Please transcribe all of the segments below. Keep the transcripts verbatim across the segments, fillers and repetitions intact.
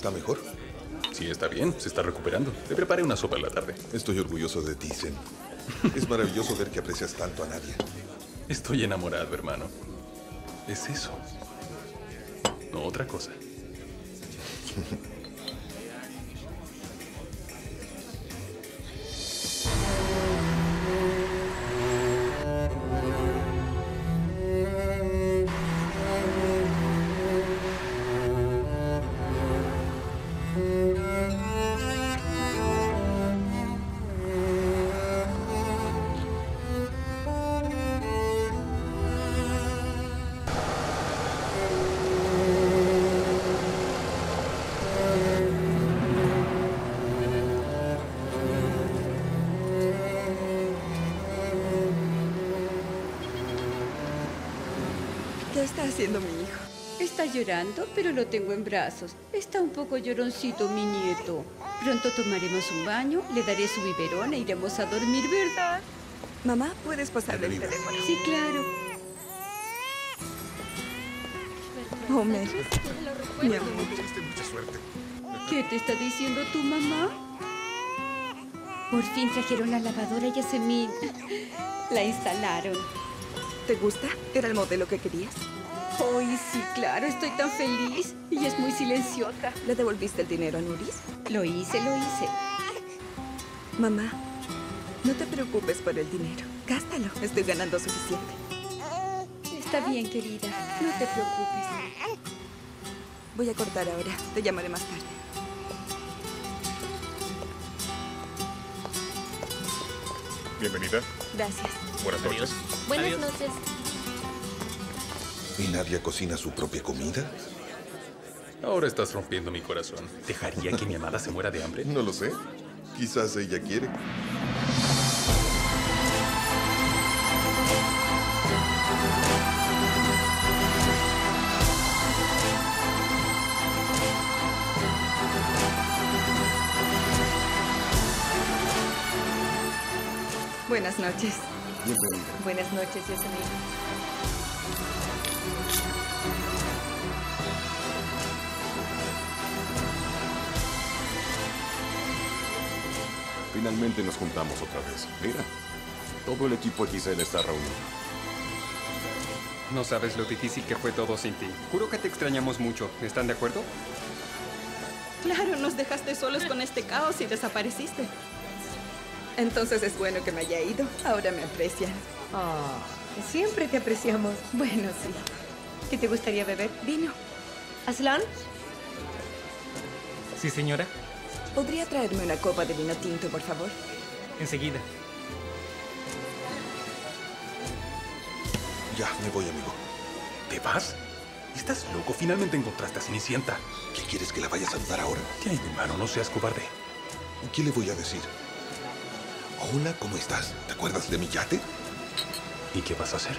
¿Está mejor? Sí, está bien. Se está recuperando. Te preparé una sopa en la tarde. Estoy orgulloso de ti, Zen. Es maravilloso ver que aprecias tanto a Nadia. Estoy enamorado, hermano. Es eso. No, otra cosa. Haciendo mi hijo. Está llorando, pero lo tengo en brazos. Está un poco lloroncito, mi nieto. Pronto tomaremos un baño, le daré su biberón e iremos a dormir, ¿verdad? Mamá, ¿puedes pasarle el teléfono? Sí, claro. Homer, mi amor. ¿Qué te está diciendo tu mamá? Por fin trajeron la lavadora y a Semín. La instalaron. ¿Te gusta? ¿Era el modelo que querías? ¡Oh, sí, claro! Estoy tan feliz. Ella es muy silenciosa. ¿Le devolviste el dinero a Nuris? Lo hice, lo hice. Mamá, no te preocupes por el dinero. Gástalo. Estoy ganando suficiente. Está bien, querida. No te preocupes. Voy a cortar ahora. Te llamaré más tarde. Bienvenida. Gracias. Buenas noches. Adiós. Buenas Adiós. noches. ¿Y Nadia cocina su propia comida? Ahora estás rompiendo mi corazón. ¿Dejaría que mi amada se muera de hambre? No lo sé. Quizás ella quiere. Buenas noches. Bienvenida. Buenas noches, Yasemin. Finalmente nos juntamos otra vez. Mira, todo el equipo X L está reunido. No sabes lo difícil que fue todo sin ti. Juro que te extrañamos mucho. ¿Están de acuerdo? Claro, nos dejaste solos con este caos y desapareciste. Entonces es bueno que me haya ido. Ahora me aprecian. Oh, siempre te apreciamos. Bueno, sí. ¿Qué te gustaría beber? Vino. ¿Aslan? Sí, señora. ¿Podría traerme una copa de vino tinto, por favor? Enseguida. Ya, me voy, amigo. ¿Te vas? ¿Estás loco? Finalmente encontraste a Cenicienta. ¿Qué quieres que la vaya a saludar ahora? Ya, mi hermano, no seas cobarde. ¿Qué le voy a decir? Hola, ¿cómo estás? ¿Te acuerdas de mi yate? ¿Y qué vas a hacer?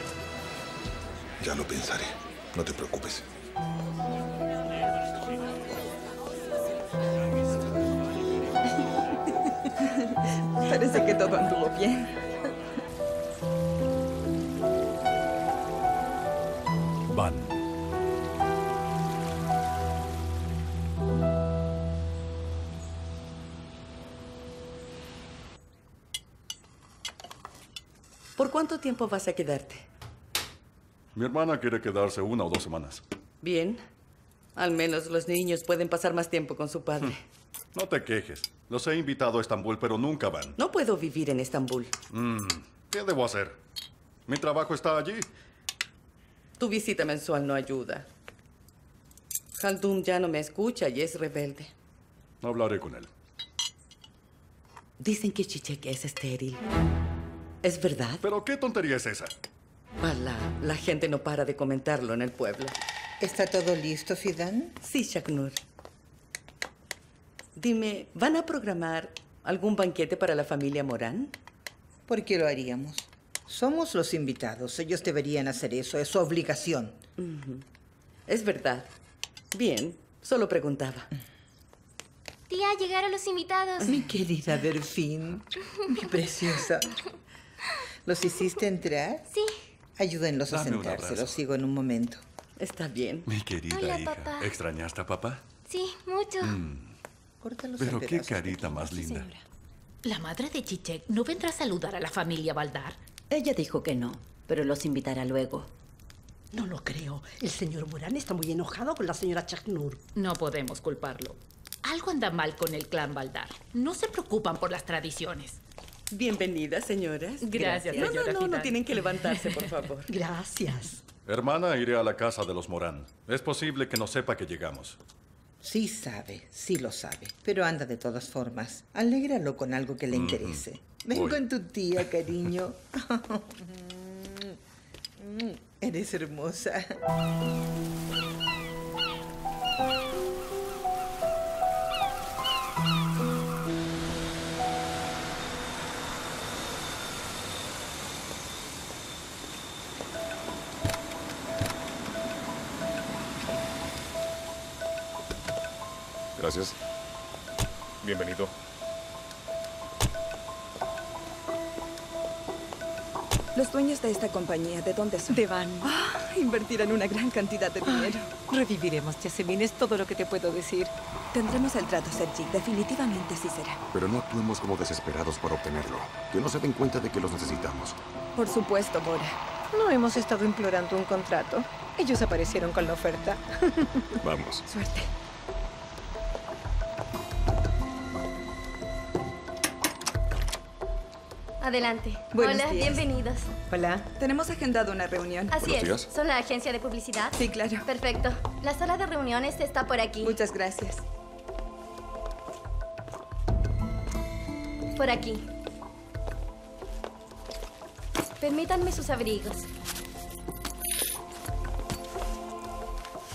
Ya lo pensaré. No te preocupes. Parece que todo anduvo bien. Van. ¿Por cuánto tiempo vas a quedarte? Mi hermana quiere quedarse una o dos semanas. Bien. Al menos los niños pueden pasar más tiempo con su padre. No te quejes. Los he invitado a Estambul, pero nunca van. No puedo vivir en Estambul. Mm, ¿Qué debo hacer? Mi trabajo está allí. Tu visita mensual no ayuda. Haldun ya no me escucha y es rebelde. Hablaré con él. Dicen que Çiçek es estéril. ¿Es verdad? ¿Pero qué tontería es esa? Pala, la gente no para de comentarlo en el pueblo. ¿Está todo listo, Fidan? Sí, Chaknur. Dime, ¿van a programar algún banquete para la familia Moran? ¿Por qué lo haríamos? Somos los invitados. Ellos deberían hacer eso. Es su obligación. Uh-huh. Es verdad. Bien, solo preguntaba. Tía, llegaron los invitados. Mi querida Berfin, mi preciosa. ¿Los hiciste entrar? Sí. Ayúdenlos Dame a sentarse. Los sigo en un momento. Está bien. Mi querida Hola, hija. Papá. ¿Extrañaste a papá? Sí, mucho. Mm. Pero qué carita más linda. Señora. ¿La madre de Çiçek no vendrá a saludar a la familia Baldar? Ella dijo que no, pero los invitará luego. No lo creo. El señor Moran está muy enojado con la señora Chaknur. No podemos culparlo. Algo anda mal con el clan Baldar. No se preocupan por las tradiciones. Bienvenidas, señoras. Gracias, Gracias. Señora. No, no, no, no tienen que levantarse, por favor. Gracias. Hermana, iré a la casa de los Moran. Es posible que no sepa que llegamos. Sí sabe, sí lo sabe. Pero anda de todas formas. Alégralo con algo que le interese. Mm-hmm. Ven Voy. con tu tía, cariño. Eres hermosa. Gracias. Bienvenido. Los dueños de esta compañía, ¿de dónde son? De Van. Oh, invertirán una gran cantidad de dinero. Ay, reviviremos, Yasemin, es todo lo que te puedo decir. Tendremos el trato, Sergi. Definitivamente sí será. Pero no actuemos como desesperados por obtenerlo. Que no se den cuenta de que los necesitamos. Por supuesto, Bora. No hemos estado implorando un contrato. Ellos aparecieron con la oferta. Vamos. Suerte. Adelante. Buenos Hola, días. bienvenidos. Hola. Tenemos agendado una reunión. Así es. Días. ¿Son la agencia de publicidad? Sí, claro. Perfecto. La sala de reuniones está por aquí. Muchas gracias. Por aquí. Permítanme sus abrigos.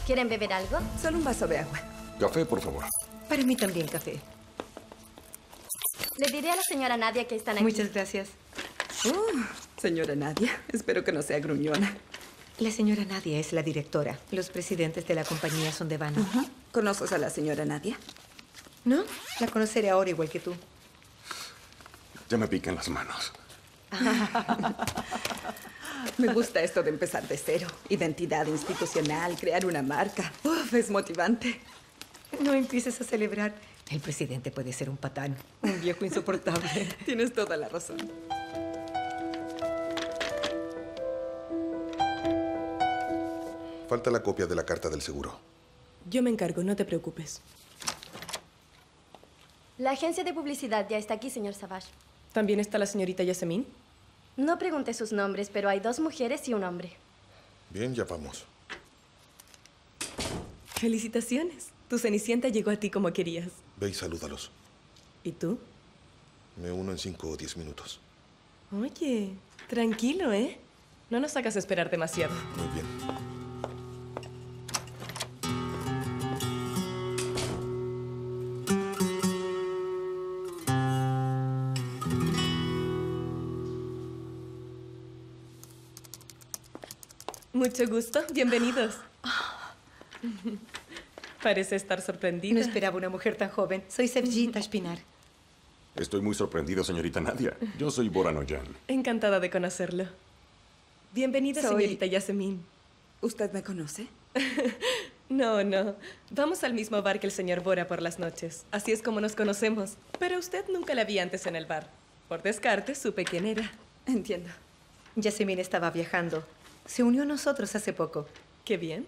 ¿Quieren beber algo? Solo un vaso de agua. Café, por favor. Para mí también café. Le diré a la señora Nadia que están aquí. Muchas gracias. Oh, señora Nadia, espero que no sea gruñona. La señora Nadia es la directora. Los presidentes de la compañía son de Van. Uh-huh. ¿Conoces a la señora Nadia? No, la conoceré ahora igual que tú. Ya me pican las manos. Me gusta esto de empezar de cero. Identidad institucional, crear una marca. Uf, es motivante. No empieces a celebrar. El presidente puede ser un patán, un viejo insoportable. Tienes toda la razón. Falta la copia de la carta del seguro. Yo me encargo, no te preocupes. La agencia de publicidad ya está aquí, señor Savaş. ¿También está la señorita Yasemin? No pregunté sus nombres, pero hay dos mujeres y un hombre. Bien, ya vamos. Felicitaciones. Tu Cenicienta llegó a ti como querías. Ve y salúdalos. ¿Y tú? Me uno en cinco o diez minutos. Oye, tranquilo, ¿eh? No nos hagas esperar demasiado. Muy bien. Mucho gusto. Bienvenidos. Parece estar sorprendida. No esperaba una mujer tan joven. Soy Sevgi Taspinar. Estoy muy sorprendido, señorita Nadia. Yo soy Bora Noyan. Encantada de conocerlo. Bienvenida, soy... señorita Yasemin. ¿Usted me conoce? No, no. Vamos al mismo bar que el señor Bora por las noches. Así es como nos conocemos. Pero usted nunca la vi antes en el bar. Por descarte, supe quién era. Entiendo. Yasemin estaba viajando. Se unió a nosotros hace poco. Qué bien.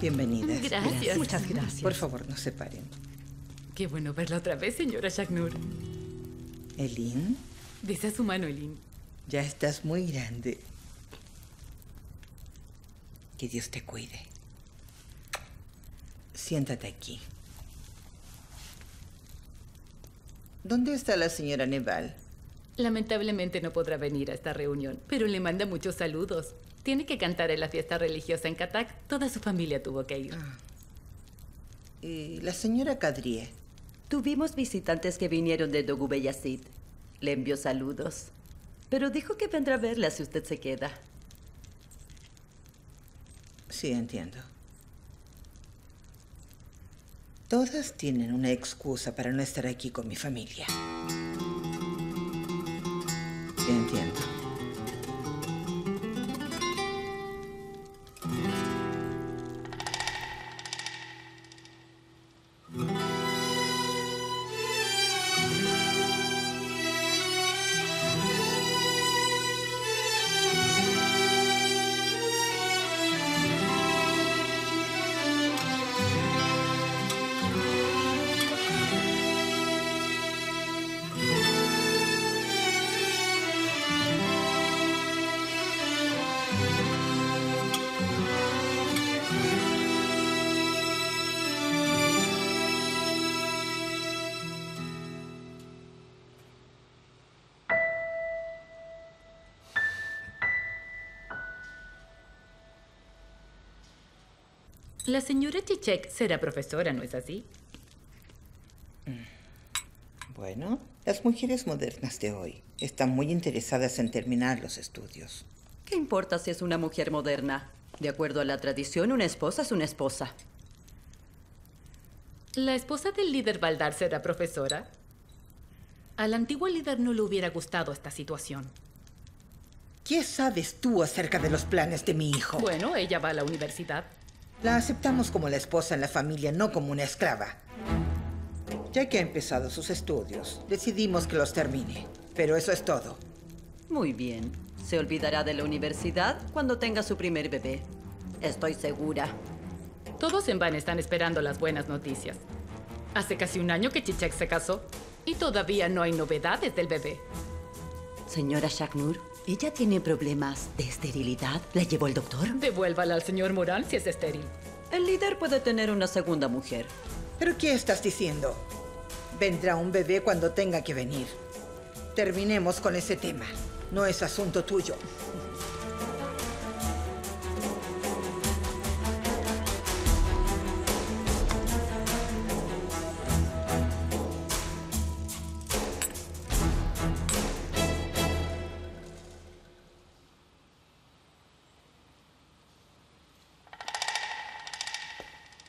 Bienvenidas. Gracias. gracias. Muchas gracias. Por favor, no se paren. Qué bueno verla otra vez, señora Chaknur. ¿Elin? Besa su mano, Elin. Ya estás muy grande. Que Dios te cuide. Siéntate aquí. ¿Dónde está la señora Neval? Lamentablemente no podrá venir a esta reunión, pero le manda muchos saludos. Tiene que cantar en la fiesta religiosa en Katak. Toda su familia tuvo que ir. Ah. ¿Y la señora Kadrie? Tuvimos visitantes que vinieron de Dogubeyazid. Le envió saludos. Pero dijo que vendrá a verla si usted se queda. Sí, entiendo. Todas tienen una excusa para no estar aquí con mi familia. te entiendo. La señora Çiçek será profesora, ¿no es así? Bueno, las mujeres modernas de hoy están muy interesadas en terminar los estudios. ¿Qué importa si es una mujer moderna? De acuerdo a la tradición, una esposa es una esposa. ¿La esposa del líder Baldar será profesora? Al antiguo líder no le hubiera gustado esta situación. ¿Qué sabes tú acerca de los planes de mi hijo? Bueno, ella va a la universidad. La aceptamos como la esposa en la familia, no como una esclava. Ya que ha empezado sus estudios, decidimos que los termine. Pero eso es todo. Muy bien. Se olvidará de la universidad cuando tenga su primer bebé. Estoy segura. Todos en Van están esperando las buenas noticias. Hace casi un año que Çiçek se casó y todavía no hay novedades del bebé. Señora Chaknur, ¿ella tiene problemas de esterilidad? ¿La llevó el doctor? Devuélvala al señor Moran si es estéril. El líder puede tener una segunda mujer. ¿Pero qué estás diciendo? Vendrá un bebé cuando tenga que venir. Terminemos con ese tema. No es asunto tuyo.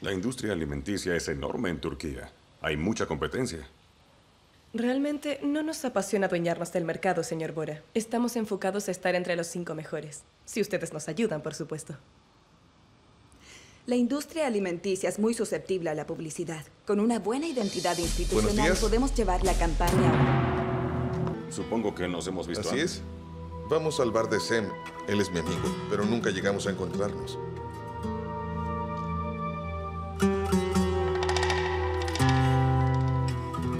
La industria alimenticia es enorme en Turquía. Hay mucha competencia. Realmente no nos apasiona adueñarnos del mercado, señor Bora. Estamos enfocados a estar entre los cinco mejores. Si ustedes nos ayudan, por supuesto. La industria alimenticia es muy susceptible a la publicidad. Con una buena identidad institucional podemos llevar la campaña. Supongo que nos hemos visto antes. Así es. Vamos al bar de Sem. Él es mi amigo, pero nunca llegamos a encontrarnos.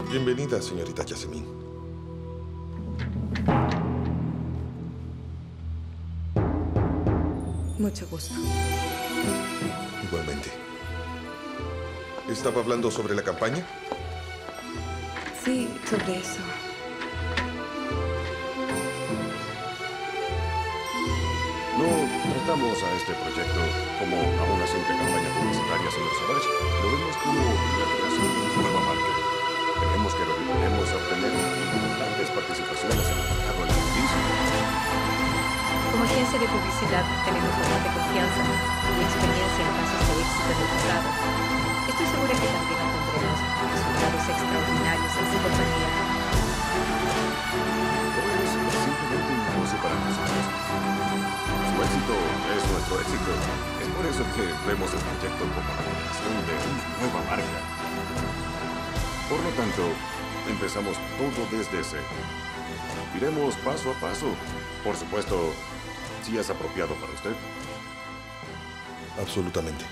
Bienvenida, señorita Yasemin. Mucho gusto. Igualmente. ¿Estaba hablando sobre la campaña? Sí, sobre eso. No tratamos a este proyecto como a una simple campaña publicitaria, señor Savaş. Lo vemos como la creación de una nueva marca. Creemos que lo que podemos obtener importantes participaciones en el mercado alimenticio. Como agencia de publicidad, tenemos bastante confianza y experiencia en casos de éxito demostrado. Estoy segura que también obtendremos resultados extraordinarios en su compañía. No es simplemente un negocio para nosotros. Su éxito es nuestro éxito. Es por eso que vemos el proyecto como la creación de una nueva marca. Por lo tanto, empezamos todo desde cero. Iremos paso a paso. Por supuesto, si es apropiado para usted. Absolutamente.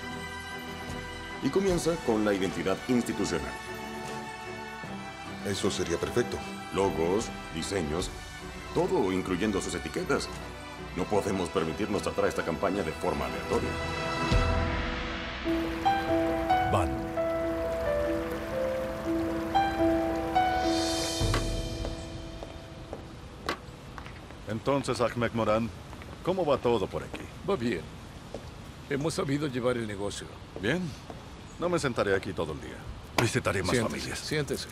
Y comienza con la identidad institucional. Eso sería perfecto. Logos, diseños, todo incluyendo sus etiquetas. No podemos permitirnos tratar esta campaña de forma aleatoria. Van. Entonces, Ahmet Moran, ¿cómo va todo por aquí? Va bien. Hemos sabido llevar el negocio. Bien. No me sentaré aquí todo el día. Visitaré más siéntese, familias. Siéntese.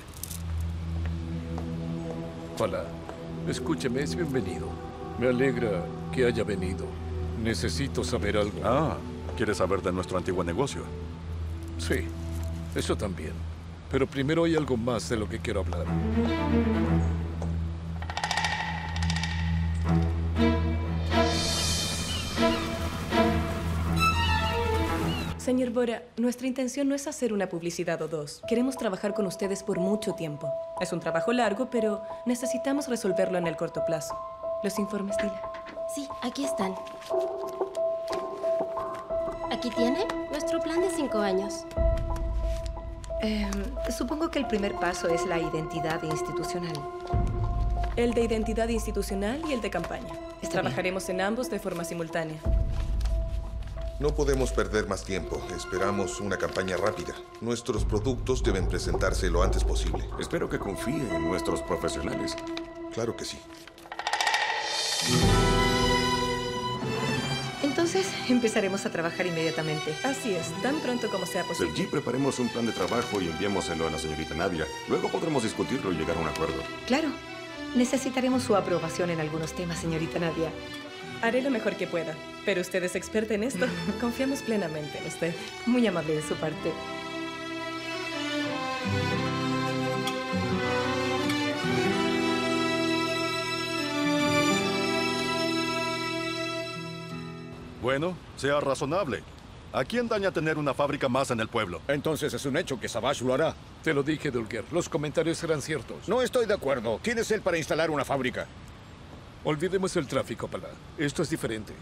Pala, escúcheme, es bienvenido. Me alegra que haya venido. Necesito saber algo. Ah, ¿quieres saber de nuestro antiguo negocio? Sí, eso también. Pero primero hay algo más de lo que quiero hablar. Señor Bora, nuestra intención no es hacer una publicidad o dos. Queremos trabajar con ustedes por mucho tiempo. Es un trabajo largo, pero necesitamos resolverlo en el corto plazo. Los informes, Dila. Sí, aquí están. Aquí tiene nuestro plan de cinco años. Eh, supongo que el primer paso es la identidad institucional. El de identidad institucional y el de campaña. Está Trabajaremos bien. en ambos de forma simultánea. No podemos perder más tiempo. Esperamos una campaña rápida. Nuestros productos deben presentarse lo antes posible. Espero que confíe en nuestros profesionales. Claro que sí. Entonces, empezaremos a trabajar inmediatamente. Así es, tan pronto como sea posible. Sergi, preparemos un plan de trabajo y enviémoselo a la señorita Nadia. Luego podremos discutirlo y llegar a un acuerdo. Claro. Necesitaremos su aprobación en algunos temas, señorita Nadia. Haré lo mejor que pueda, pero usted es experta en esto. Confiamos plenamente en usted. Muy amable de su parte. Bueno, sea razonable. ¿A quién daña tener una fábrica más en el pueblo? Entonces es un hecho que Savaş lo hará. Te lo dije, Dülger. Los comentarios eran ciertos. No estoy de acuerdo. ¿Quién es él para instalar una fábrica? Olvidemos el tráfico, Pala. Esto es diferente.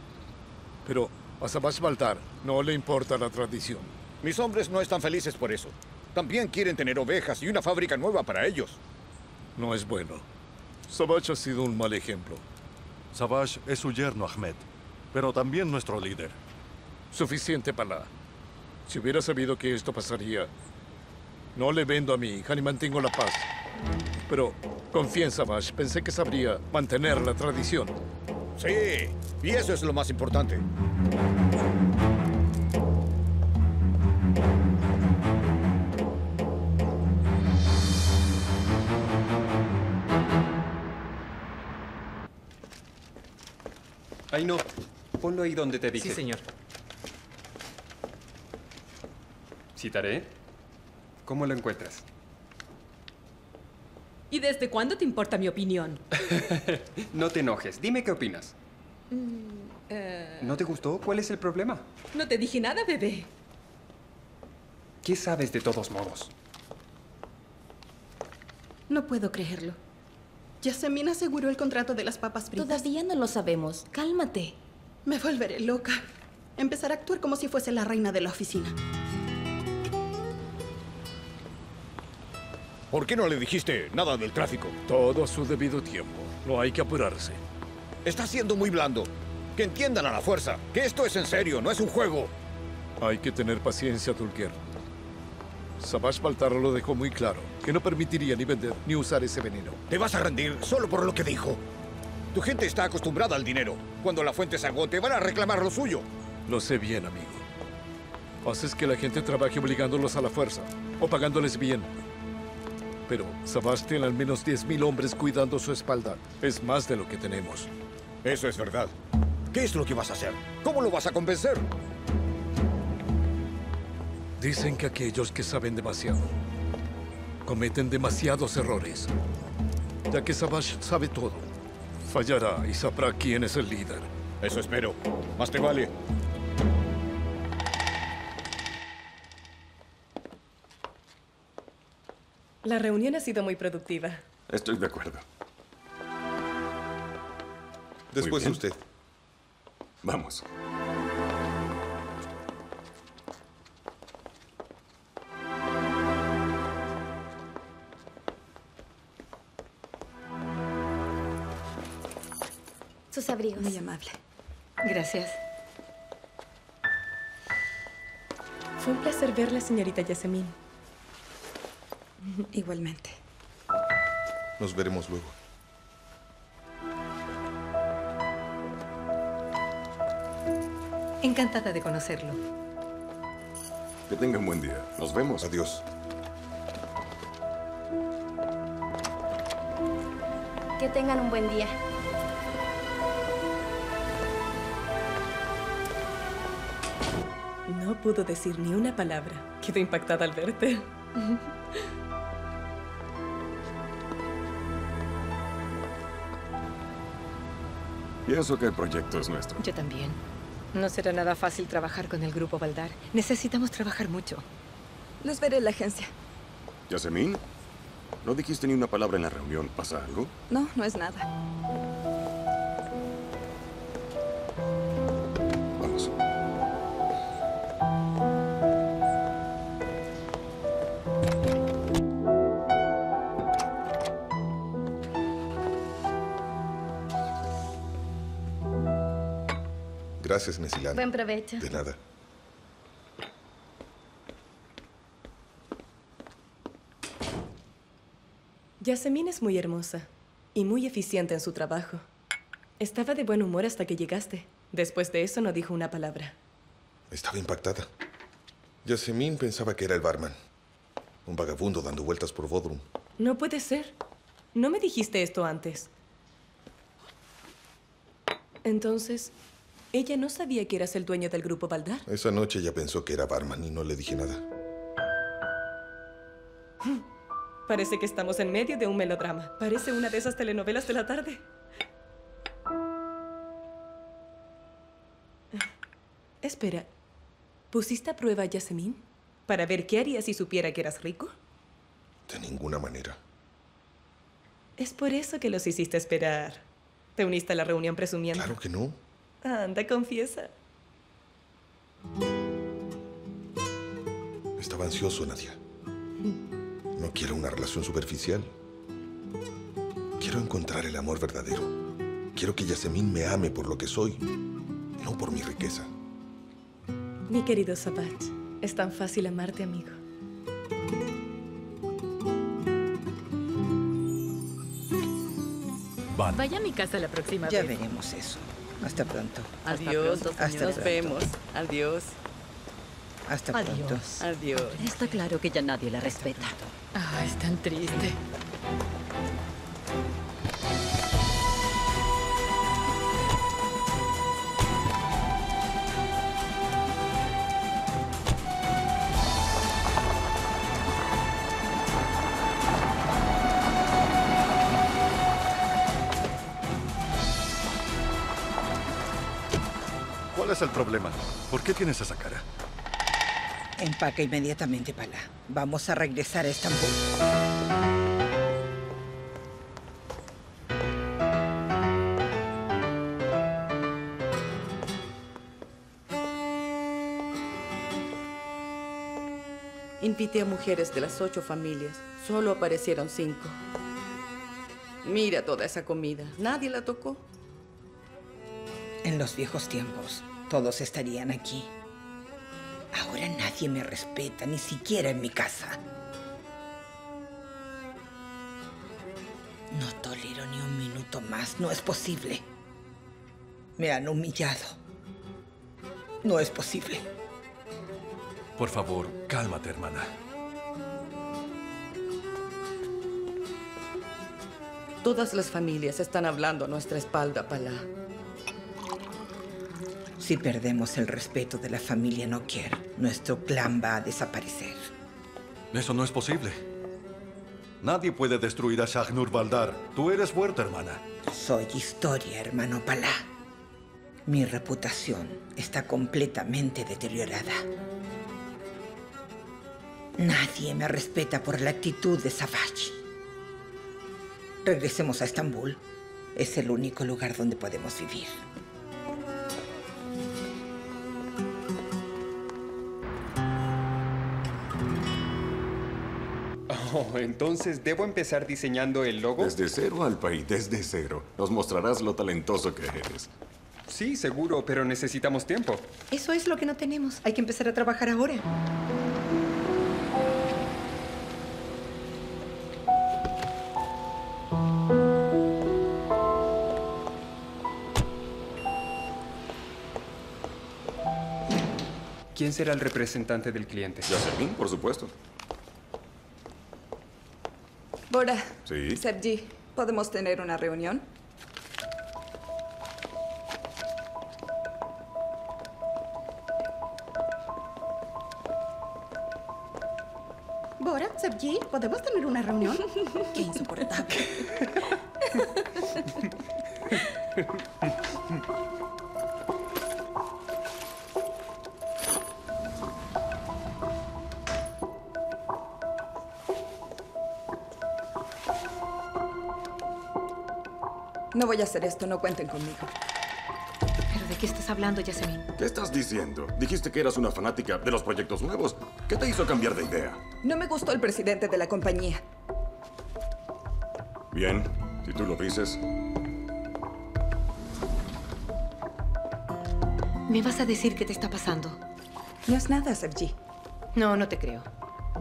Pero a Savaş Baldar no le importa la tradición. Mis hombres no están felices por eso. También quieren tener ovejas y una fábrica nueva para ellos. No es bueno. Savaş ha sido un mal ejemplo. Savaş es su yerno, Ahmed, pero también nuestro líder. Suficiente, Pala. Si hubiera sabido que esto pasaría, no le vendo a mi hija ni mantengo la paz. Pero confía en Savaş. Pensé que sabría mantener la tradición. Sí, y eso es lo más importante. Ay, no. Ponlo ahí donde te dije. Sí, señor. ¿Citaré? ¿Cómo lo encuentras? ¿Y desde cuándo te importa mi opinión? No te enojes. Dime qué opinas. Mm, uh... ¿No te gustó? ¿Cuál es el problema? No te dije nada, bebé. ¿Qué sabes de todos modos? No puedo creerlo. Yasemin aseguró el contrato de las papas fritas. Todavía no lo sabemos. Cálmate. Me volveré loca. Empezar a actuar como si fuese la reina de la oficina. ¿Por qué no le dijiste nada del tráfico? Todo a su debido tiempo. No hay que apurarse. Está siendo muy blando. Que entiendan a la fuerza que esto es en serio, no es un juego. Hay que tener paciencia, Tulquer. Savaş Baldar lo dejó muy claro, que no permitiría ni vender ni usar ese veneno. Te vas a rendir solo por lo que dijo. Tu gente está acostumbrada al dinero. Cuando la fuente se agote, van a reclamar lo suyo. Lo sé bien, amigo. Haces que la gente trabaje obligándolos a la fuerza o pagándoles bien. Pero Savaş tiene al menos diez mil hombres cuidando su espalda. Es más de lo que tenemos. Eso es verdad. ¿Qué es lo que vas a hacer? ¿Cómo lo vas a convencer? Dicen que aquellos que saben demasiado cometen demasiados errores. Ya que Savaş sabe todo, fallará y sabrá quién es el líder. Eso espero. Más te vale. La reunión ha sido muy productiva. Estoy de acuerdo. Después de usted. Vamos. Sus abrigos. Muy amable. Gracias. Fue un placer verla, señorita Yasemin. Igualmente. Nos veremos luego. Encantada de conocerlo. Que tengan buen día. Nos vemos. Adiós. Que tengan un buen día. No pudo decir ni una palabra. Quedé impactada al verte. Pienso que el proyecto es nuestro. Yo también. No será nada fácil trabajar con el grupo Baldar. Necesitamos trabajar mucho. Los veré en la agencia. ¿Yasemin? ¿No dijiste ni una palabra en la reunión? ¿Pasa algo? No, no es nada. Vamos. Gracias, Necilana. Buen provecho. De nada. Yasemin es muy hermosa y muy eficiente en su trabajo. Estaba de buen humor hasta que llegaste. Después de eso no dijo una palabra. Estaba impactada. Yasemin pensaba que era el barman. Un vagabundo dando vueltas por Bodrum. No puede ser. No me dijiste esto antes. Entonces, ¿ella no sabía que eras el dueño del grupo Baldar? Esa noche ella pensó que era barman y no le dije nada. Parece que estamos en medio de un melodrama. Parece una de esas telenovelas de la tarde. Espera, ¿pusiste a prueba a Yasemin? ¿Para ver qué haría si supiera que eras rico? De ninguna manera. Es por eso que los hiciste esperar. ¿Te uniste a la reunión presumiendo? Claro que no. Anda, confiesa. Estaba ansioso, Nadia. No quiero una relación superficial. Quiero encontrar el amor verdadero. Quiero que Yasemin me ame por lo que soy, no por mi riqueza. Mi querido Savaş, es tan fácil amarte, amigo. Van. Vaya a mi casa la próxima ya vez. Ya veremos eso. Hasta pronto. Hasta Adiós. Pronto, Hasta nos pronto. vemos. Adiós. Hasta pronto. Adiós. Adiós. Está claro que ya nadie la respeta. Ah, es tan triste. ¿Cuál es el problema? ¿Por qué tienes esa cara? Empaca inmediatamente, Pala. Vamos a regresar a Estambul. Invité a mujeres de las ocho familias. Solo aparecieron cinco. Mira toda esa comida. Nadie la tocó. En los viejos tiempos, todos estarían aquí. Ahora nadie me respeta, ni siquiera en mi casa. No tolero ni un minuto más. No es posible. Me han humillado. No es posible. Por favor, cálmate, hermana. Todas las familias están hablando a nuestra espalda, Pala. Si perdemos el respeto de la familia Nokier, nuestro clan va a desaparecer. Eso no es posible. Nadie puede destruir a Chaknur Baldar. Tú eres fuerte, hermana. Soy historia, hermano Pala. Mi reputación está completamente deteriorada. Nadie me respeta por la actitud de Savaş. Regresemos a Estambul. Es el único lugar donde podemos vivir. Oh, entonces, ¿debo empezar diseñando el logo? Desde cero, al país, desde cero. Nos mostrarás lo talentoso que eres. Sí, seguro, pero necesitamos tiempo. Eso es lo que no tenemos. Hay que empezar a trabajar ahora. ¿Quién será el representante del cliente? Yasemin, por supuesto. Bora, ¿sí? Sevgi, ¿podemos tener una reunión? Bora, Sevgi, ¿podemos tener una reunión? ¡Qué insoportable! No voy a hacer esto, no cuenten conmigo. ¿Pero de qué estás hablando, Yasemin? ¿Qué estás diciendo? Dijiste que eras una fanática de los proyectos nuevos. ¿Qué te hizo cambiar de idea? No me gustó el presidente de la compañía. Bien, si tú lo dices. ¿Me vas a decir qué te está pasando? No es nada, Sergi. No, no te creo.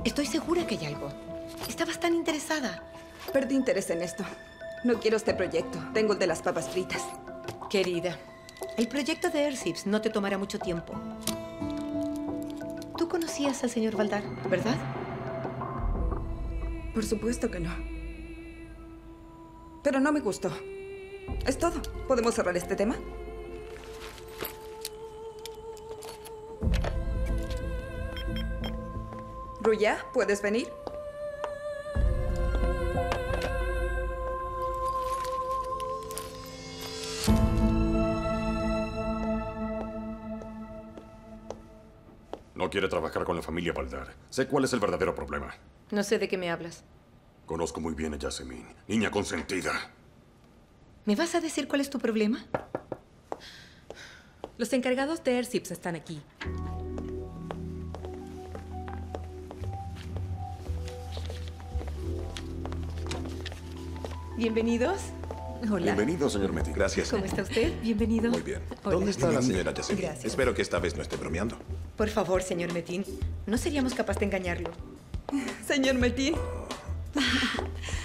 Estoy segura que hay algo. Estabas tan interesada. Perdí interés en esto. No quiero este proyecto. Tengo el de las papas fritas. Querida, el proyecto de Airsips no te tomará mucho tiempo. Tú conocías al señor Baldar, ¿verdad? Por supuesto que no. Pero no me gustó. Es todo. ¿Podemos cerrar este tema? Ruya, ¿puedes venir? No quiere trabajar con la familia Baldar. Sé cuál es el verdadero problema. No sé de qué me hablas. Conozco muy bien a Yasemin, niña consentida. ¿Me vas a decir cuál es tu problema? Los encargados de Airsips están aquí. Bienvenidos. Hola. Bienvenido, señor Metin. Gracias. ¿Cómo está usted? Bienvenido. Muy bien. Hola. ¿Dónde está la señora Yasemin? Gracias. Espero que esta vez no esté bromeando. Por favor, señor Metin. No seríamos capaces de engañarlo. Señor Metin.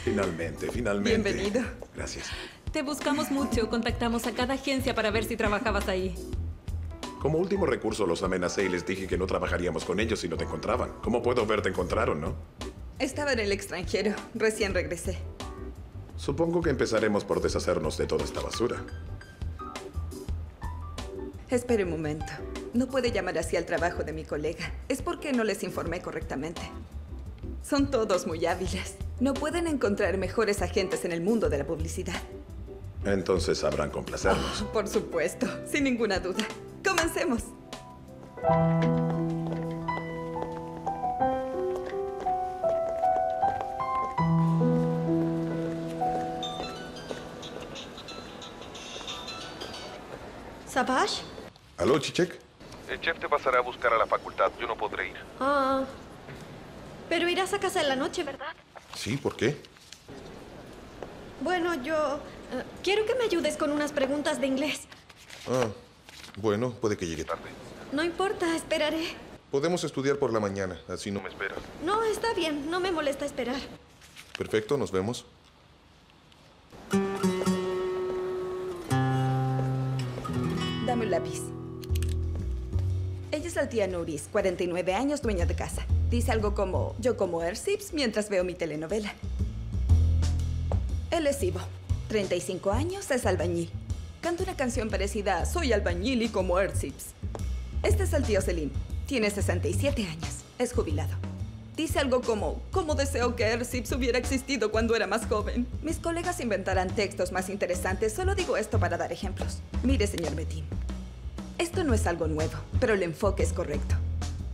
Finalmente, finalmente. Bienvenido. Gracias. Te buscamos mucho. Contactamos a cada agencia para ver si trabajabas ahí. Como último recurso los amenacé y les dije que no trabajaríamos con ellos si no te encontraban. ¿Cómo puedo ver te encontraron, no? Estaba en el extranjero. Recién regresé. Supongo que empezaremos por deshacernos de toda esta basura. Espere un momento. No puede llamar así al trabajo de mi colega. Es porque no les informé correctamente. Son todos muy hábiles. No pueden encontrar mejores agentes en el mundo de la publicidad. Entonces sabrán complacernos. Oh, por supuesto, sin ninguna duda. ¡Comencemos! ¿Savaş? ¿Aló, Çiçek? El chef te pasará a buscar a la facultad. Yo no podré ir. Ah, pero irás a casa en la noche, ¿verdad? Sí, ¿por qué? Bueno, yo... Uh, quiero que me ayudes con unas preguntas de inglés. Ah, bueno, puede que llegue tarde. No importa, esperaré. Podemos estudiar por la mañana, así no me espera. No, está bien, no me molesta esperar. Perfecto, nos vemos. Dame un lápiz. Ella es la tía Nuris, cuarenta y nueve años, dueña de casa. Dice algo como, yo como Airsips mientras veo mi telenovela. Él es Ivo, treinta y cinco años, es albañil. Canta una canción parecida a Soy albañil y como Airsips. Este es el tío Selim, tiene sesenta y siete años, es jubilado. Dice algo como, ¿cómo deseo que Airsips hubiera existido cuando era más joven? Mis colegas inventarán textos más interesantes, solo digo esto para dar ejemplos. Mire, señor Metin, esto no es algo nuevo, pero el enfoque es correcto.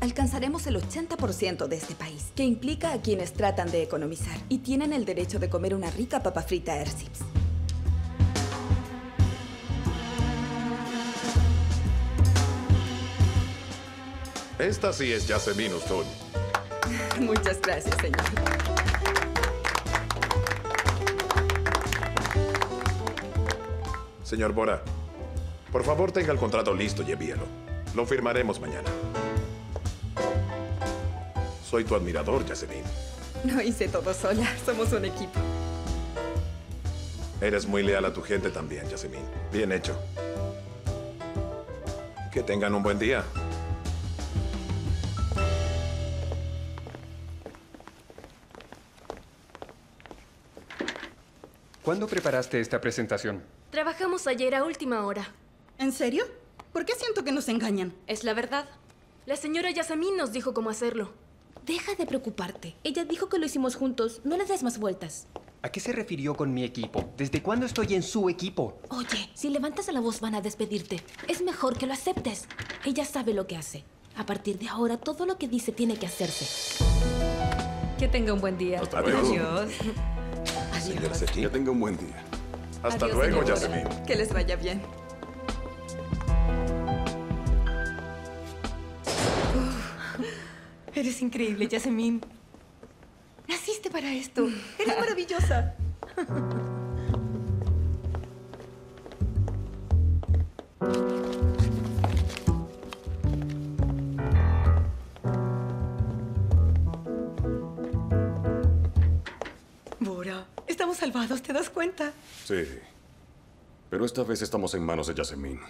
Alcanzaremos el ochenta por ciento de este país, que implica a quienes tratan de economizar y tienen el derecho de comer una rica papa frita Airsips. Esta sí es Yasemin Uston. Muchas gracias, señor. Señor Bora, por favor tenga el contrato listo y envíalo. Lo firmaremos mañana. Soy tu admirador, Yasemin. No hice todo sola. Somos un equipo. Eres muy leal a tu gente también, Yasemin. Bien hecho. Que tengan un buen día. ¿Cuándo preparaste esta presentación? Trabajamos ayer a última hora. ¿En serio? ¿Por qué siento que nos engañan? Es la verdad. La señora Yasemin nos dijo cómo hacerlo. Deja de preocuparte. Ella dijo que lo hicimos juntos. No le des más vueltas. ¿A qué se refirió con mi equipo? ¿Desde cuándo estoy en su equipo? Oye, si levantas la voz van a despedirte. Es mejor que lo aceptes. Ella sabe lo que hace. A partir de ahora, todo lo que dice tiene que hacerse. Que tenga un buen día. Hasta luego. Adiós. Adiós. Señora Sergi. Que tenga un buen día. Hasta Adiós, luego, Yasemin. Que les vaya bien. Uf, eres increíble, Yasemin. Naciste para esto. Eres maravillosa. Bora, estamos salvados, ¿te das cuenta? Sí, pero esta vez estamos en manos de Yasemin.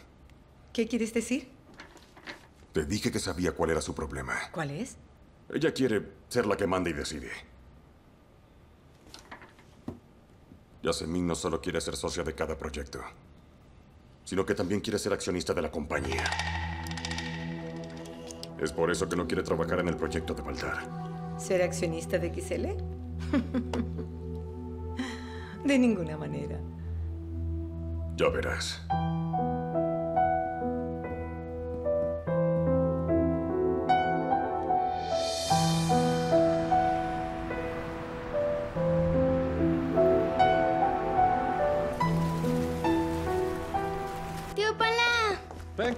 ¿Qué quieres decir? Te dije que sabía cuál era su problema. ¿Cuál es? Ella quiere ser la que manda y decide. Yasemin no solo quiere ser socia de cada proyecto, sino que también quiere ser accionista de la compañía. Es por eso que no quiere trabajar en el proyecto de Baldar. ¿Ser accionista de X L? De ninguna manera. Ya verás.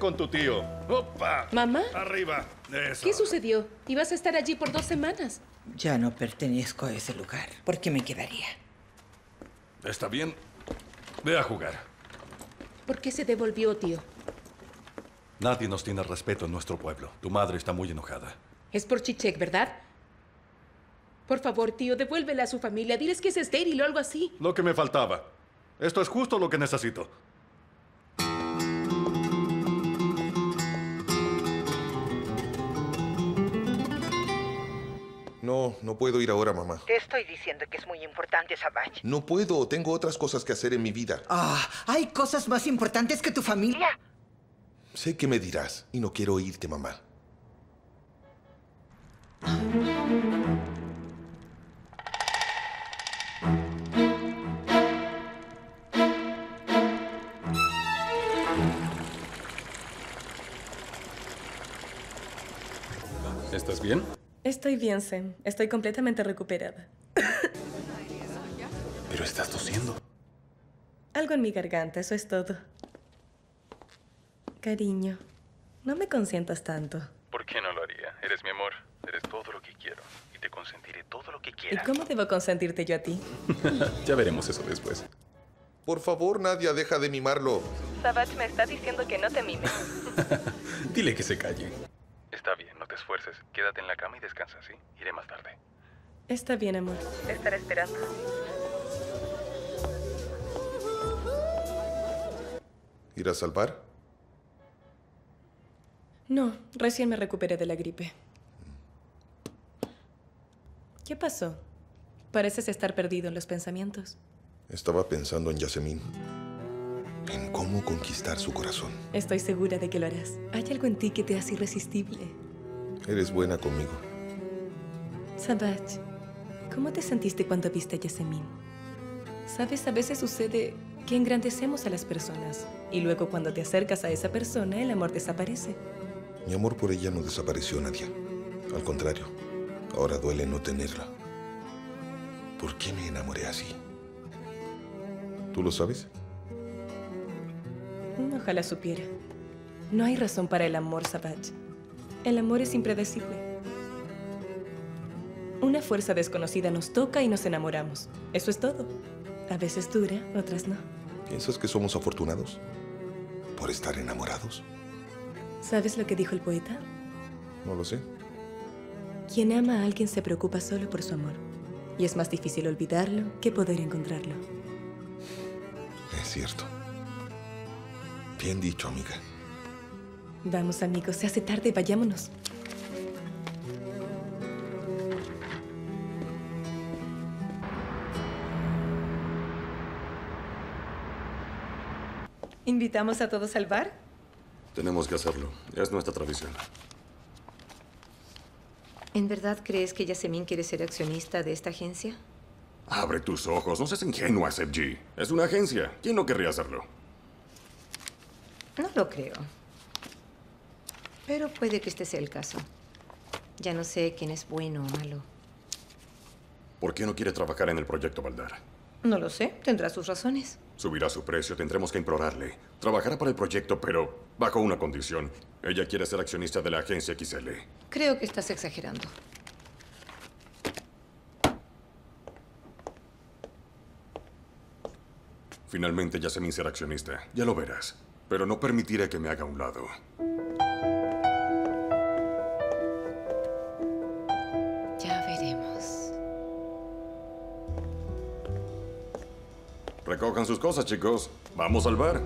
Con tu tío. ¡Opa! ¿Mamá? Arriba. Eso. ¿Qué sucedió? Ibas a estar allí por dos semanas. Ya no pertenezco a ese lugar. ¿Por qué me quedaría? Está bien. Ve a jugar. ¿Por qué se devolvió, tío? Nadie nos tiene respeto en nuestro pueblo. Tu madre está muy enojada. Es por Çiçek, ¿verdad? Por favor, tío, devuélvela a su familia. Diles que es estéril o algo así. Lo que me faltaba. Esto es justo lo que necesito. No, no puedo ir ahora, mamá. Te estoy diciendo que es muy importante, Savaş. No puedo. Tengo otras cosas que hacer en mi vida. Ah, hay cosas más importantes que tu familia. Sé que me dirás y no quiero oírte, mamá. ¿Estás bien? Estoy bien, Sem. Estoy completamente recuperada. ¿Pero estás tosiendo? Algo en mi garganta, eso es todo. Cariño, no me consientas tanto. ¿Por qué no lo haría? Eres mi amor. Eres todo lo que quiero. Y te consentiré todo lo que quieras. ¿Y cómo debo consentirte yo a ti? Ya veremos eso después. Por favor, Nadia, deja de mimarlo. Savaş me está diciendo que no te mimes. Dile que se calle. Está bien, no te esfuerces. Quédate en la cama y descansa, ¿sí? Iré más tarde. Está bien, amor. Te estaré esperando. ¿Irás al bar? No, recién me recuperé de la gripe. ¿Qué pasó? Pareces estar perdido en los pensamientos. Estaba pensando en Yasemin. En cómo conquistar su corazón. Estoy segura de que lo harás. Hay algo en ti que te hace irresistible. Eres buena conmigo. Savaş, ¿cómo te sentiste cuando viste a Yasemin? Sabes, a veces sucede que engrandecemos a las personas y luego cuando te acercas a esa persona, el amor desaparece. Mi amor por ella no desapareció, Nadia. Al contrario, ahora duele no tenerla. ¿Por qué me enamoré así? ¿Tú lo sabes? Ojalá supiera. No hay razón para el amor, Savaş. El amor es impredecible. Una fuerza desconocida nos toca y nos enamoramos. Eso es todo. A veces dura, otras no. ¿Piensas que somos afortunados por estar enamorados? ¿Sabes lo que dijo el poeta? No lo sé. Quien ama a alguien se preocupa solo por su amor. Y es más difícil olvidarlo que poder encontrarlo. Es cierto. Bien dicho, amiga. Vamos, amigos. Se hace tarde. Vayámonos. ¿Invitamos a todos al bar? Tenemos que hacerlo. Es nuestra tradición. ¿En verdad crees que Yasemin quiere ser accionista de esta agencia? Abre tus ojos. No seas ingenua, Sevgi. Es una agencia. ¿Quién no querría hacerlo? No lo creo. Pero puede que este sea el caso. Ya no sé quién es bueno o malo. ¿Por qué no quiere trabajar en el proyecto Baldar? No lo sé. Tendrá sus razones. Subirá su precio, tendremos que implorarle. Trabajará para el proyecto, pero bajo una condición. Ella quiere ser accionista de la agencia X L. Creo que estás exagerando. Finalmente ya sé mi ser accionista. Ya lo verás. Pero no permitiré que me haga a un lado. Ya veremos. Recojan sus cosas, chicos. Vamos al bar.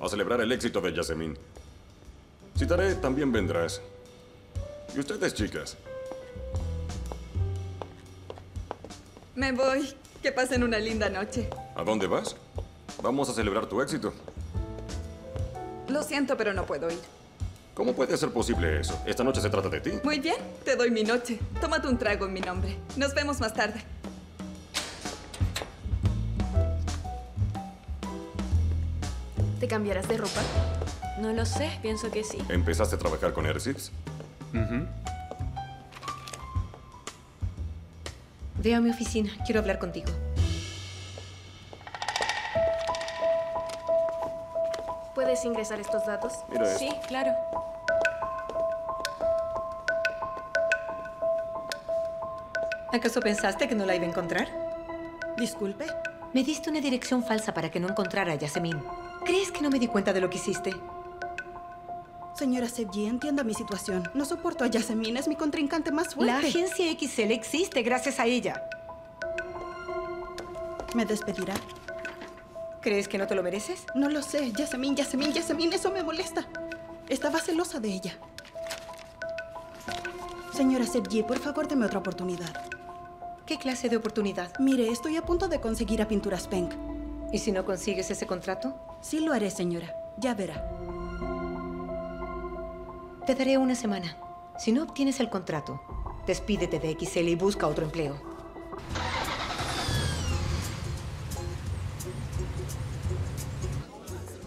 A celebrar el éxito de Yasemin. Si Taré también vendrás. Y ustedes, chicas. Me voy. Que pasen una linda noche. ¿A dónde vas? Vamos a celebrar tu éxito. Lo siento, pero no puedo ir. ¿Cómo puede ser posible eso? Esta noche se trata de ti. Muy bien, te doy mi noche. Tómate un trago en mi nombre. Nos vemos más tarde. ¿Te cambiarás de ropa? No lo sé, pienso que sí. ¿Empezaste a trabajar con Airsips? Uh-huh. Ve a mi oficina. Quiero hablar contigo. ¿Puedes ingresar estos datos? Mira esto. Sí, claro. ¿Acaso pensaste que no la iba a encontrar? Disculpe. Me diste una dirección falsa para que no encontrara a Yasemin. ¿Crees que no me di cuenta de lo que hiciste? Señora Sevgi, entienda mi situación. No soporto a Yasemin, es mi contrincante más fuerte. La agencia X L existe gracias a ella. ¿Me despedirá? ¿Crees que no te lo mereces? No lo sé. Yasemin, Yasemin, Yasemin, eso me molesta. Estaba celosa de ella. Señora Sevgi, por favor, deme otra oportunidad. ¿Qué clase de oportunidad? Mire, estoy a punto de conseguir a Pinturas Penk. ¿Y si no consigues ese contrato? Sí lo haré, señora. Ya verá. Te daré una semana. Si no obtienes el contrato, despídete de X L y busca otro empleo.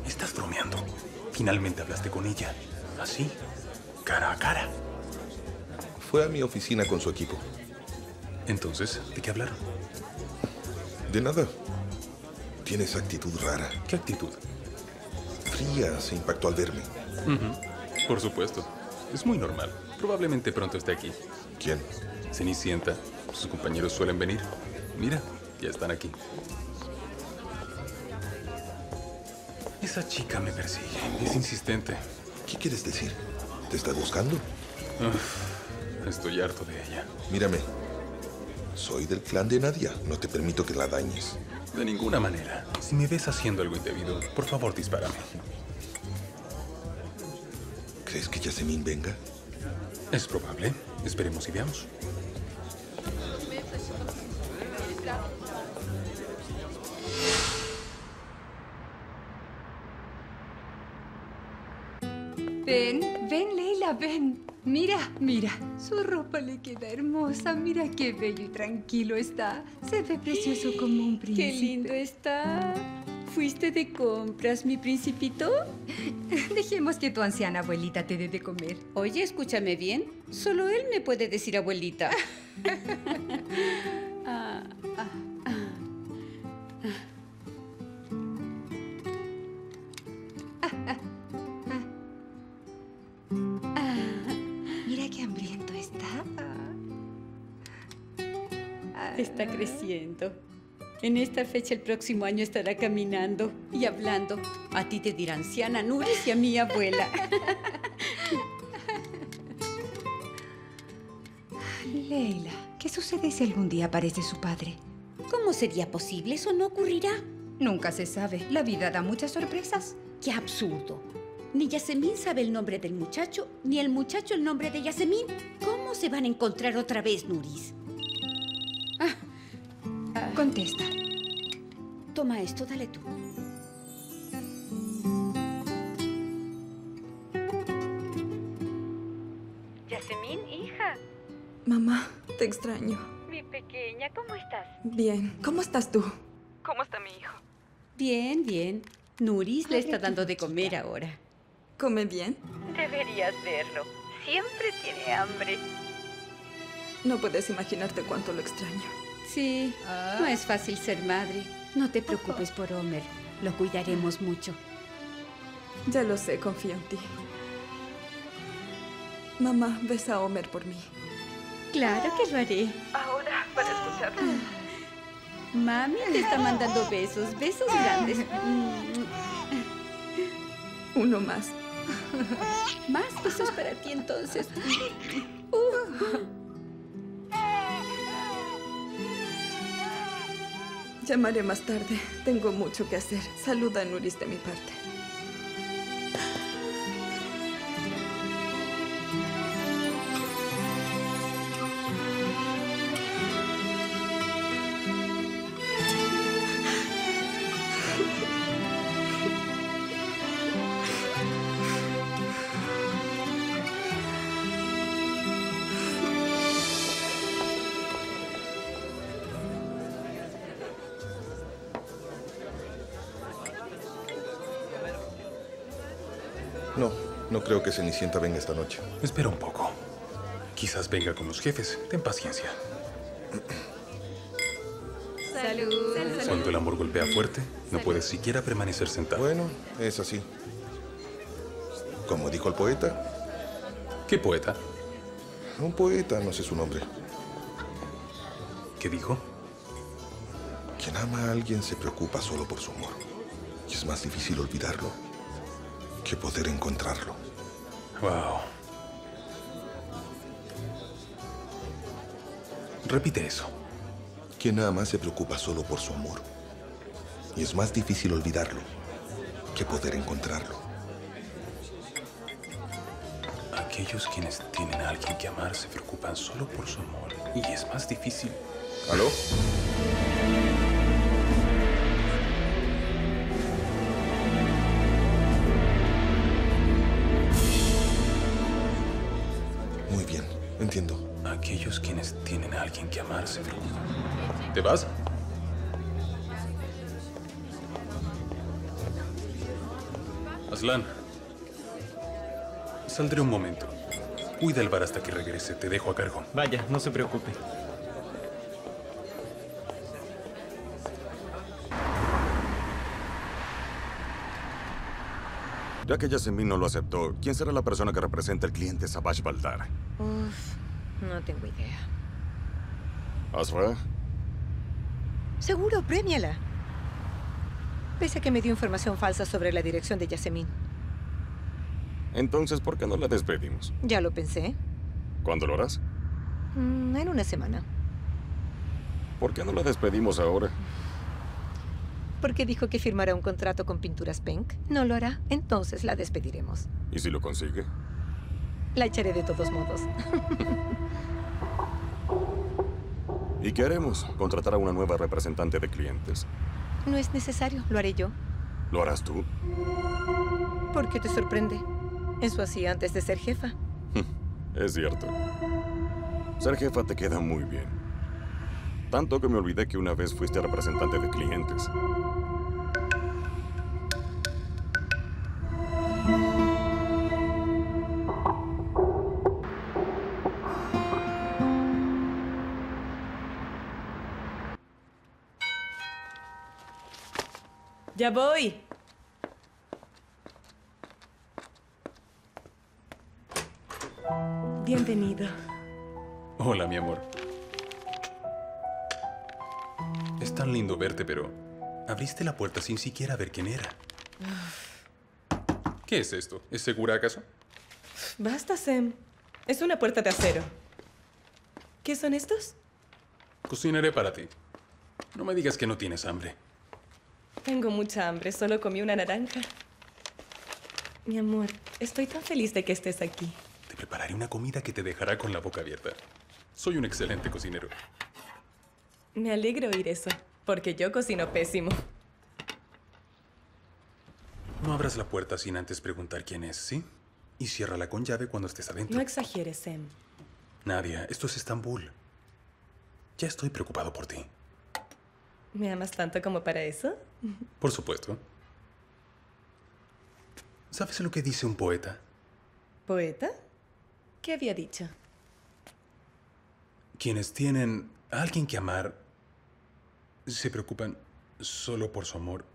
Estás bromeando. Finalmente hablaste con ella. ¿Así? ¿Cara a cara? Fue a mi oficina con su equipo. Entonces, ¿de qué hablaron? De nada. Tienes actitud rara. ¿Qué actitud? Fría, se impactó al verme. Uh-huh. Por supuesto. Es muy normal. Probablemente pronto esté aquí. ¿Quién? Cenicienta. Sus compañeros suelen venir. Mira, ya están aquí. Esa chica me persigue. Es insistente. ¿Qué quieres decir? ¿Te está buscando? Uf, estoy harto de ella. Mírame. Soy del clan de Nadia. No te permito que la dañes. De ninguna manera. Si me ves haciendo algo indebido, por favor, dispárame. ¿Crees que Yasemin venga? Es probable. Esperemos y veamos. Ven, ven, Leila, ven. Mira, mira. Su ropa le queda hermosa. Mira qué bello y tranquilo está. Se ve precioso como un príncipe. ¡Qué lindo está! ¿Fuiste de compras, mi principito? Dejemos que tu anciana abuelita te dé de comer. Oye, escúchame bien. Solo él me puede decir abuelita. ah, ah, ah. Ah, ah, ah. Ah, mira qué hambriento está. Ah. Está creciendo. En esta fecha el próximo año estará caminando y hablando. A ti te dirá anciana Nuris y a mi abuela. Leila, ¿qué sucede si algún día aparece su padre? ¿Cómo sería posible? Eso no ocurrirá. Nunca se sabe. La vida da muchas sorpresas. ¡Qué absurdo! Ni Yasemin sabe el nombre del muchacho, ni el muchacho el nombre de Yasemin. ¿Cómo se van a encontrar otra vez, Nuris? Ah. Contesta. Toma esto, dale tú. Yasemin, hija. Mamá, te extraño. Mi pequeña, ¿cómo estás? Bien. ¿Cómo estás tú? ¿Cómo está mi hijo? Bien, bien. Nuris le está dando de comer ahora. ¿Come bien? Deberías verlo. Siempre tiene hambre. No puedes imaginarte cuánto lo extraño. Sí, ah. no es fácil ser madre. No te preocupes por Homer. Lo cuidaremos mucho. Ya lo sé, confío en ti. Mamá, besa a Homer por mí. Claro que lo haré. Ahora, para escucharlo. Ah. Mami te está mandando besos, besos grandes. Uno más. Más besos para ti, entonces. Uh. Llamaré más tarde. Tengo mucho que hacer. Saluda a Nuris de mi parte. No creo que Cenicienta venga esta noche. Espera un poco. Quizás venga con los jefes. Ten paciencia. Salud. Cuando el amor golpea fuerte, no puedes siquiera permanecer sentado. Bueno, es así. Como dijo el poeta. ¿Qué poeta? Un poeta, no sé su nombre. ¿Qué dijo? Quien ama a alguien se preocupa solo por su amor. Y es más difícil olvidarlo que poder encontrarlo. Wow. Repite eso. Quien ama se preocupa solo por su amor. Y es más difícil olvidarlo que poder encontrarlo. Aquellos quienes tienen a alguien que amar se preocupan solo por su amor. Y es más difícil... ¿Aló? Entiendo. Aquellos quienes tienen a alguien que amar se preocupan. ¿Te vas? Aslan. Saldré un momento. Cuida el bar hasta que regrese. Te dejo a cargo. Vaya, no se preocupe. Ya que Yasemin no lo aceptó, ¿quién será la persona que representa al cliente Savaş Baldar? Uf, no tengo idea. ¿Asra? Seguro, premiala. Pese a que me dio información falsa sobre la dirección de Yasemin. Entonces, ¿por qué no la despedimos? Ya lo pensé. ¿Cuándo lo harás? Mm, en una semana. ¿Por qué no la despedimos ahora? Porque dijo que firmará un contrato con Pinturas Penk. No lo hará, entonces la despediremos. ¿Y si lo consigue? La echaré de todos modos. ¿Y qué haremos? Contratar a una nueva representante de clientes. No es necesario, lo haré yo. ¿Lo harás tú? ¿Por qué te sorprende? Eso hacía antes de ser jefa. Es cierto. Ser jefa te queda muy bien. Tanto que me olvidé que una vez fuiste representante de clientes. Ya voy. Bienvenido. Hola, mi amor. Es tan lindo verte, pero abriste la puerta sin siquiera ver quién era. ¿Qué es esto? ¿Es segura acaso? Basta, Sem. Es una puerta de acero. ¿Qué son estos? Cocinaré para ti. No me digas que no tienes hambre. Tengo mucha hambre. Solo comí una naranja. Mi amor, estoy tan feliz de que estés aquí. Te prepararé una comida que te dejará con la boca abierta. Soy un excelente cocinero. Me alegro oír eso, porque yo cocino pésimo. No abras la puerta sin antes preguntar quién es, ¿sí? Y ciérrala con llave cuando estés adentro. No exageres, Sem. Nadia, esto es Estambul. Ya estoy preocupado por ti. ¿Me amas tanto como para eso? Por supuesto. ¿Sabes lo que dice un poeta? ¿Poeta? ¿Qué había dicho? Quienes tienen a alguien que amar se preocupan solo por su amor.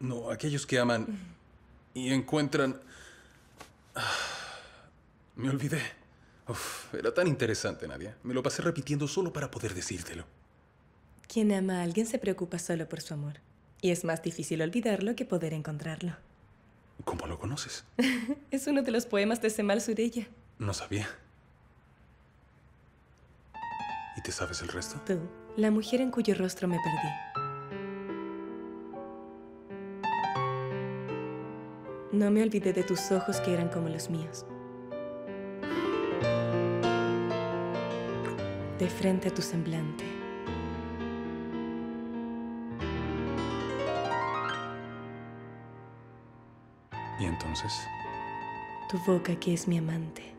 No, aquellos que aman y encuentran... Me olvidé. Uf, era tan interesante, Nadia. Me lo pasé repitiendo solo para poder decírtelo. Quien ama a alguien se preocupa solo por su amor. Y es más difícil olvidarlo que poder encontrarlo. ¿Cómo lo conoces? Es uno de los poemas de Semal Süreyya. No sabía. ¿Y te sabes el resto? Tú, la mujer en cuyo rostro me perdí. No me olvidé de tus ojos que eran como los míos. De frente a tu semblante. ¿Y entonces? Tu boca que es mi amante.